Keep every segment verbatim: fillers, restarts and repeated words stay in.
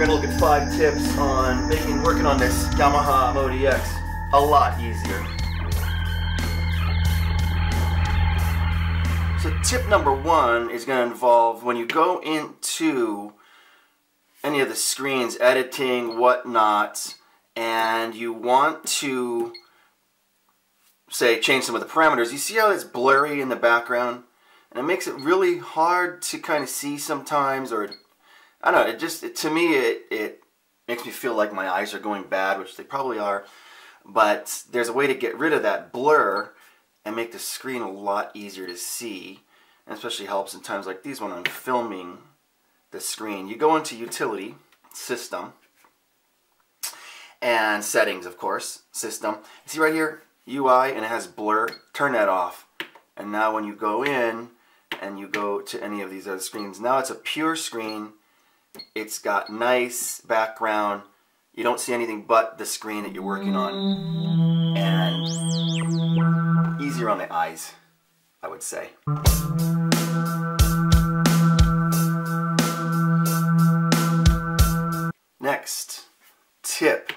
we're gonna look at five tips on making working on this Yamaha M O D X a lot easier. So tip number one is gonna involve when you go into any of the screens, editing, whatnot, and you want to say change some of the parameters, you see how it's blurry in the background and it makes it really hard to kind of see sometimes, or I don't know, it just it, to me it, it makes me feel like my eyes are going bad, which they probably are, but there's a way to get rid of that blur and make the screen a lot easier to see, and especially helps in times like these when I'm filming the screen. You go into utility, system, and settings, of course, system. See right here, U I, and it has blur. Turn that off. And now when you go in and you go to any of these other screens, now it's a pure screen. It's got nice background. You don't see anything but the screen that you're working on. And easier on the eyes, I would say. Next tip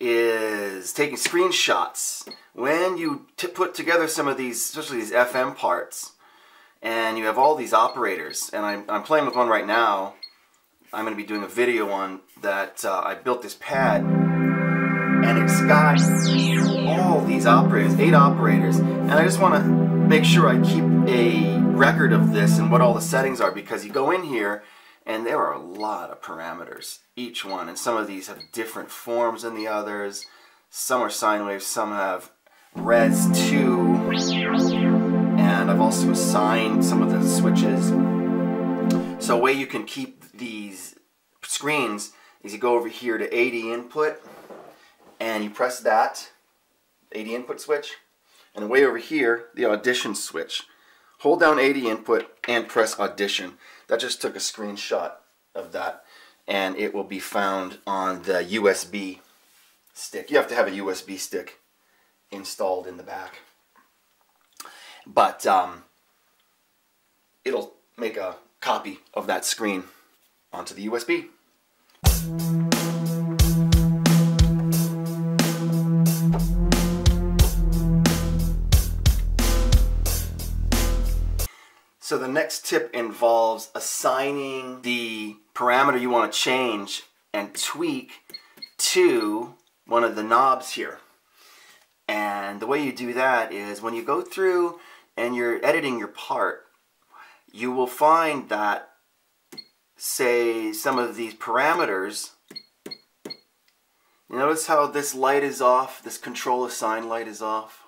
is taking screenshots. When you t put together some of these, especially these F M parts, and you have all these operators, and I'm, I'm playing with one right now. I'm going to be doing a video on that. uh, I built this pad, and it's got all these operators, eight operators, and I just want to make sure I keep a record of this and what all the settings are, because you go in here, and there are a lot of parameters, each one. And some of these have different forms than the others. Some are sine waves, some have res two. And I've also assigned some of the switches. So a way you can keep these screens is you go over here to A D input, and you press that, A D input switch. And way over here, the audition switch. Hold down A D input and press audition. That just took a screenshot of that, and it will be found on the U S B stick. You have to have a U S B stick installed in the back. But um, it'll make a copy of that screen onto the U S B. So the next tip involves assigning the parameter you want to change and tweak to one of the knobs here. And the way you do that is when you go through and you're editing your part, you will find that, say, some of these parameters, you notice how this light is off, this control assign light is off,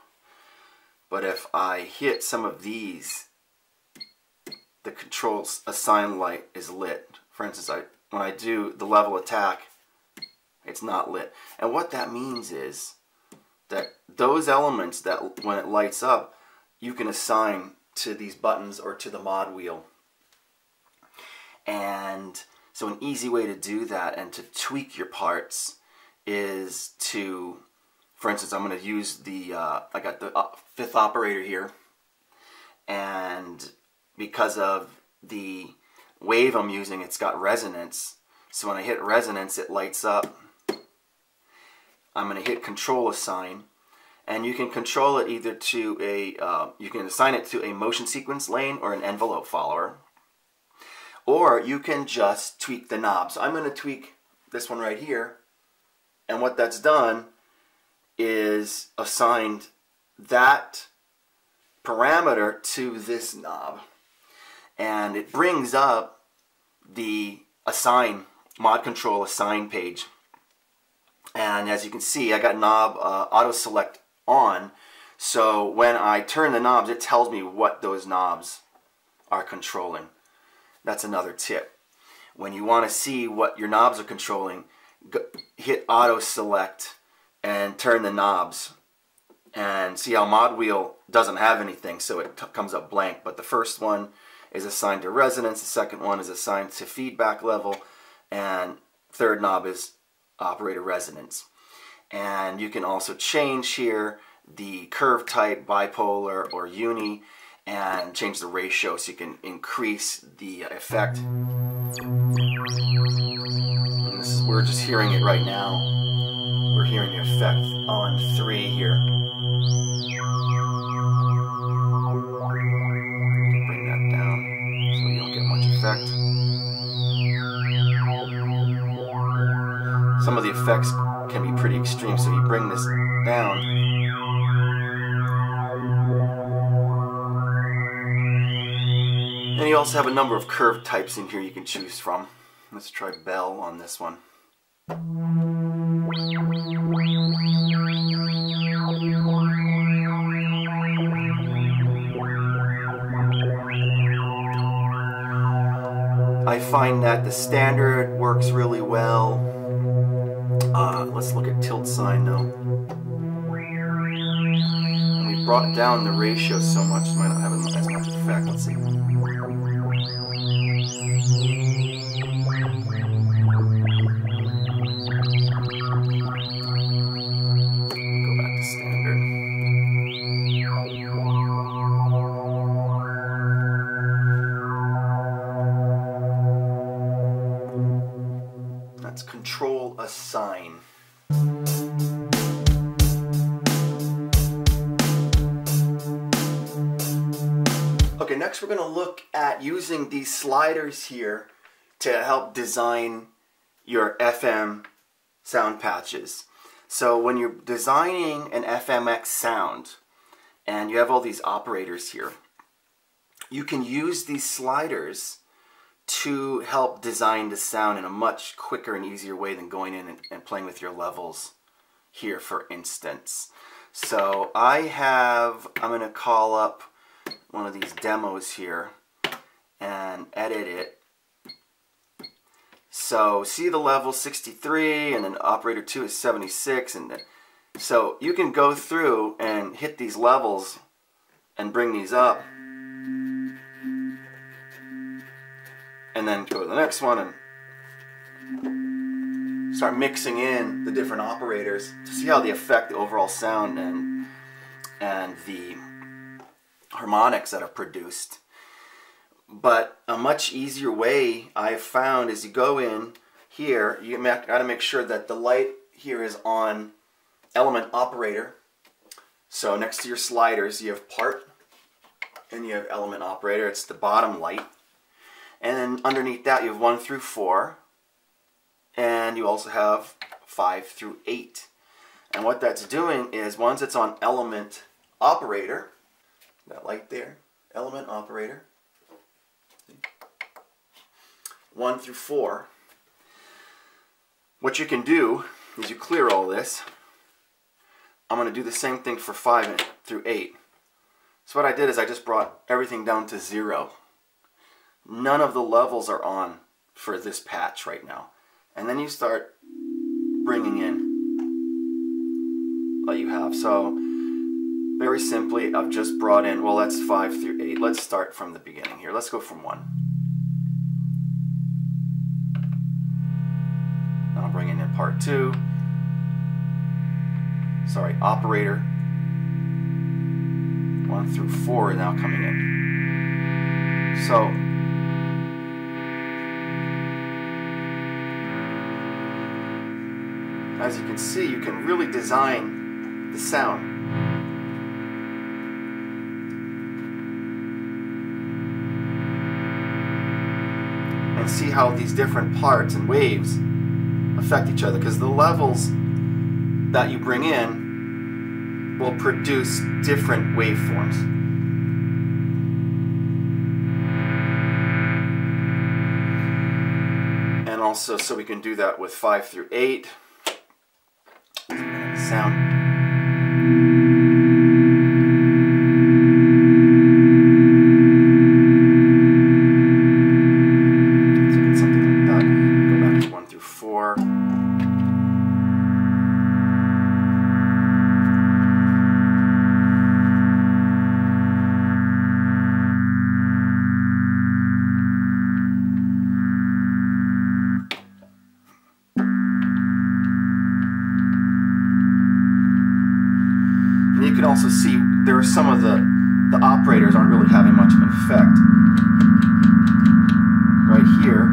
but if I hit some of these, the control assign light is lit. For instance, I, when I do the level attack, it's not lit. And what that means is that those elements that when it lights up, you can assign to these buttons or to the mod wheel. And so an easy way to do that and to tweak your parts is to, for instance, I'm going to use the, uh, I got the uh, fifth operator here, and because of the wave I'm using, it's got resonance. So when I hit resonance, it lights up. I'm going to hit control assign, and you can control it either to a, uh, you can assign it to a motion sequence lane or an envelope follower, or you can just tweak the knob. So I'm going to tweak this one right here, and what that's done is assigned that parameter to this knob. And it brings up the assign, mod control assign page. And as you can see, I got knob uh, auto select on. So when I turn the knobs, it tells me what those knobs are controlling. That's another tip. When you want to see what your knobs are controlling, go, hit auto select and turn the knobs. And see how mod wheel doesn't have anything, so it t comes up blank. But the first one is assigned to resonance, the second one is assigned to feedback level, and third knob is operator resonance. And you can also change here the curve type, bipolar or uni, and change the ratio so you can increase the effect And this is, we're just hearing it right now. We're hearing the effect on three here. Bring that down so you don't get much effect. Some of the effects can be pretty extreme, so you bring this down. And you also have a number of curve types in here you can choose from. Let's try bell on this one. I find that the standard works really well. Uh, let's look at tilt sign though. And we brought down the ratio so much, it might not have as much effect. Let's see. Control assign. Okay, next we're going to look at using these sliders here to help design your F M sound patches. So when you're designing an F M X sound and you have all these operators here, you can use these sliders to help design the sound in a much quicker and easier way than going in and, and playing with your levels here, for instance. So I have, I'm going to call up one of these demos here and edit it. So see the level sixty-three, and then operator two is seventy-six, and then, so you can go through and hit these levels and bring these up, and then go to the next one and start mixing in the different operators to see how they affect the overall sound and, and the harmonics that are produced. But a much easier way I've found is you go in here, you gotta make sure that the light here is on element operator. So next to your sliders you have part and you have element operator, it's the bottom light. And then underneath that you have one through four, and you also have five through eight. And what that's doing is once it's on element operator, that light there, element operator, one through four, what you can do is you clear all this. I'm going to do the same thing for five through eight. So what I did is I just brought everything down to zero. None of the levels are on for this patch right now. And then you start bringing in what you have. So very simply, I've just brought in, well, that's five through eight. Let's start from the beginning here. Let's go from one. I'll bring in part two. Sorry, operator. One through four are now coming in. So as you can see, you can really design the sound. And see how these different parts and waves affect each other, because the levels that you bring in will produce different waveforms. And also, so we can do that with five through eight. Sound. So get something like that. Go back to one through four. Also see there are some of the the operators aren't really having much of an effect right here.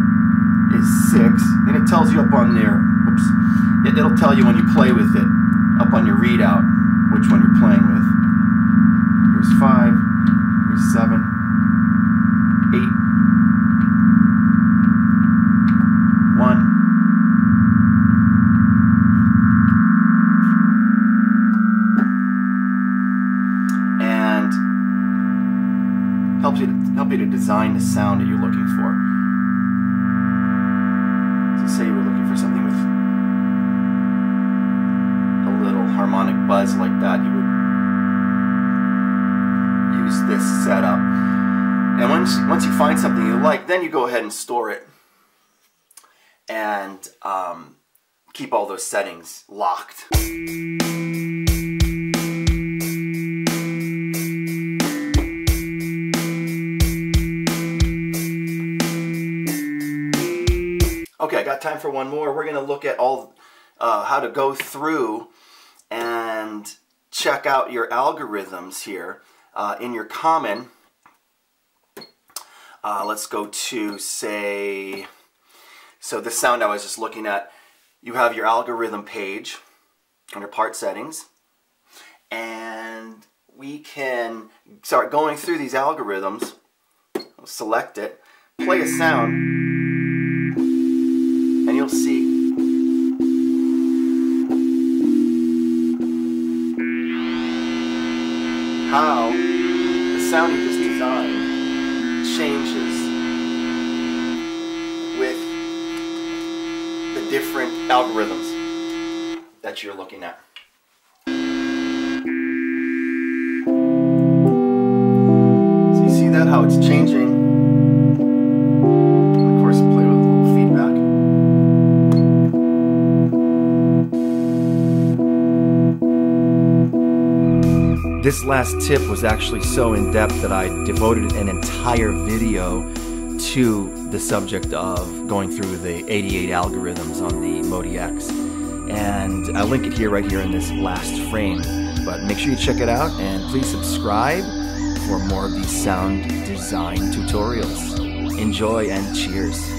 tells you up on there. Oops. It, it'll tell you when you play with it up on your readout which one you're playing with. Here's five, here's seven, eight, one. Helps you to, help you to design the sound that you're looking for. So say you were looking for something with a little harmonic buzz like that, you would use this setup. And once, once you find something you like, then you go ahead and store it and um, keep all those settings locked. Okay, I got time for one more. We're going to look at all uh, how to go through and check out your algorithms here uh, in your common. Uh, let's go to, say, so the sound I was just looking at, you have your algorithm page under part settings, and we can start going through these algorithms, select it, play a sound, see how the sound you just designed changes with the different algorithms that you're looking at. So you see that, how it's changing? This last tip was actually so in-depth that I devoted an entire video to the subject of going through the eighty-eight algorithms on the MODX. And I'll link it here, right here in this last frame. But make sure you check it out, and please subscribe for more of these sound design tutorials. Enjoy and cheers.